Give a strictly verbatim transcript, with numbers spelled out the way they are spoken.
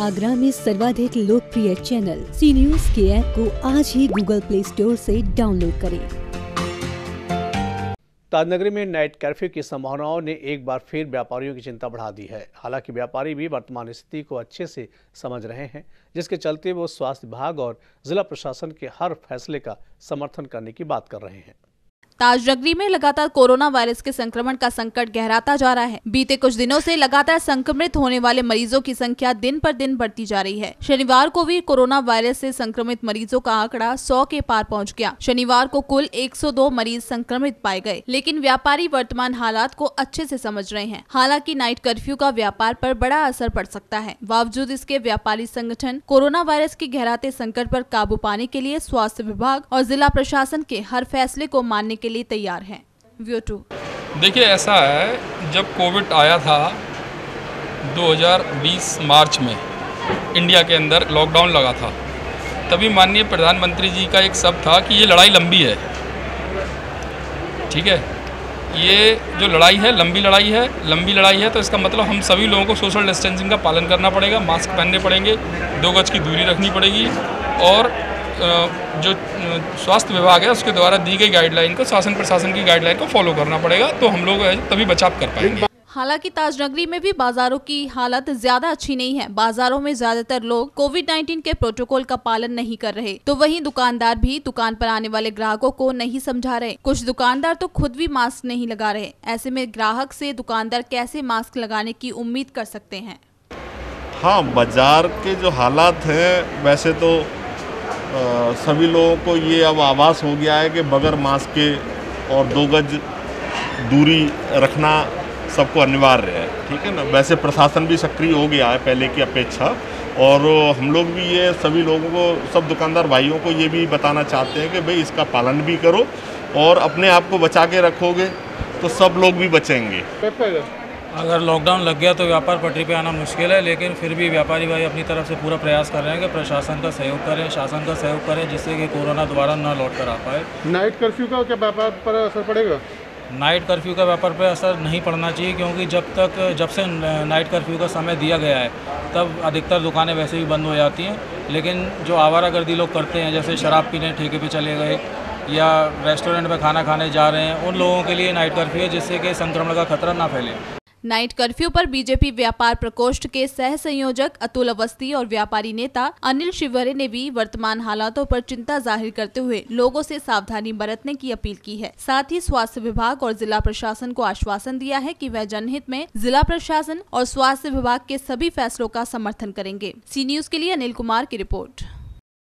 आगरा में सर्वाधिक लोकप्रिय चैनल सी न्यूज के ऐप को आज ही गूगल प्ले स्टोर से डाउनलोड करें। ताजनगरी में नाइट कर्फ्यू की संभावनाओं ने एक बार फिर व्यापारियों की चिंता बढ़ा दी है। हालांकि व्यापारी भी वर्तमान स्थिति को अच्छे से समझ रहे हैं, जिसके चलते वो स्वास्थ्य विभाग और जिला प्रशासन के हर फैसले का समर्थन करने की बात कर रहे हैं। ताजनगरी में लगातार कोरोना वायरस के संक्रमण का संकट गहराता जा रहा है। बीते कुछ दिनों से लगातार संक्रमित होने वाले मरीजों की संख्या दिन पर दिन बढ़ती जा रही है। शनिवार को भी कोरोना वायरस से संक्रमित मरीजों का आंकड़ा सौ के पार पहुंच गया। शनिवार को कुल एक सौ दो मरीज संक्रमित पाए गए, लेकिन व्यापारी वर्तमान हालात को अच्छे से समझ रहे हैं। हालांकि नाइट कर्फ्यू का व्यापार पर बड़ा असर पड़ सकता है। बावजूद इसके व्यापारी संगठन कोरोना वायरस के गहराते संकट पर काबू पाने के लिए स्वास्थ्य विभाग और जिला प्रशासन के हर फैसले को मानने के लिए तैयार हैं। देखिए, ऐसा है, जब कोविड आया था दो हज़ार बीस मार्च में इंडिया के अंदर लॉकडाउन लगा था, तभी माननीय प्रधानमंत्री जी का एक शब्द था कि ये लड़ाई लंबी है। ठीक है, ये जो लड़ाई है लंबी लड़ाई है लंबी लड़ाई है तो इसका मतलब हम सभी लोगों को सोशल डिस्टेंसिंग का पालन करना पड़ेगा, मास्क पहनने पड़ेंगे, दो गज की दूरी रखनी पड़ेगी और जो स्वास्थ्य विभाग है उसके द्वारा दी गई गाइडलाइन को, शासन प्रशासन की गाइडलाइन को फॉलो करना पड़ेगा, तो हम लोग तभी बचाव कर पाएंगे। हालांकि ताजनगरी में भी बाजारों की हालत ज्यादा अच्छी नहीं है। बाजारों में ज्यादातर लोग कोविड उन्नीस के प्रोटोकॉल का पालन नहीं कर रहे, तो वहीं दुकानदार भी दुकान पर आने वाले ग्राहकों को नहीं समझा रहे। कुछ दुकानदार तो खुद भी मास्क नहीं लगा रहे। ऐसे में ग्राहक से दुकानदार कैसे मास्क लगाने की उम्मीद कर सकते हैं? हाँ, बाजार के जो हालात है, वैसे तो आ, सभी लोगों को ये अब आभास हो गया है कि बगैर मास्क के और दो गज दूरी रखना सबको अनिवार्य है। ठीक है ना, वैसे प्रशासन भी सक्रिय हो गया है पहले की अपेक्षा, और हम लोग भी ये सभी लोगों को, सब दुकानदार भाइयों को ये भी बताना चाहते हैं कि भाई इसका पालन भी करो और अपने आप को बचा के रखोगे तो सब लोग भी बचेंगे। अगर लॉकडाउन लग गया तो व्यापार पटरी पे आना मुश्किल है, लेकिन फिर भी व्यापारी भाई अपनी तरफ से पूरा प्रयास कर रहे हैं कि प्रशासन का सहयोग करें, शासन का सहयोग करें, जिससे कि कोरोना दोबारा न लौट कर आ पाए। नाइट कर्फ्यू का क्या व्यापार पर असर पड़ेगा? नाइट कर्फ्यू का व्यापार पर असर नहीं पड़ना चाहिए, क्योंकि जब तक जब से नाइट कर्फ्यू का समय दिया गया है तब अधिकतर दुकानें वैसे भी बंद हो जाती हैं, लेकिन जो आवारागर्दी लोग करते हैं, जैसे शराब पीने ठेके पर चले गए या रेस्टोरेंट में खाना खाने जा रहे हैं, उन लोगों के लिए नाइट कर्फ्यू है, जिससे कि संक्रमण का खतरा ना फैले। नाइट कर्फ्यू पर बीजेपी व्यापार प्रकोष्ठ के सह संयोजक अतुल अवस्थी और व्यापारी नेता अनिल शिवरे ने भी वर्तमान हालातों पर चिंता जाहिर करते हुए लोगों से सावधानी बरतने की अपील की है। साथ ही स्वास्थ्य विभाग और जिला प्रशासन को आश्वासन दिया है कि वह जनहित में जिला प्रशासन और स्वास्थ्य विभाग के सभी फैसलों का समर्थन करेंगे। सी न्यूज के लिए अनिल कुमार की रिपोर्ट।